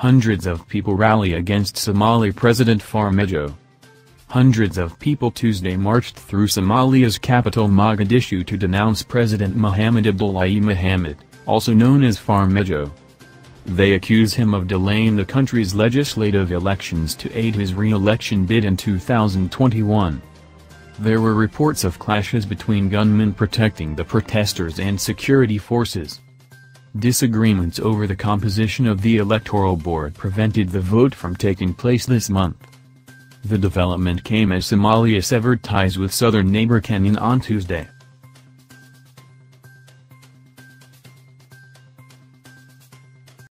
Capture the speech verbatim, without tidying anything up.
Hundreds of people rally against Somali President Farmaajo. Hundreds of people Tuesday marched through Somalia's capital Mogadishu to denounce President Mohamed Abdullahi Mohamed, also known as Farmaajo. They accuse him of delaying the country's legislative elections to aid his re-election bid in two thousand twenty-one. There were reports of clashes between gunmen protecting the protesters and security forces. Disagreements over the composition of the electoral board prevented the vote from taking place this month. The development came as Somalia severed ties with southern neighbor Kenya on Tuesday.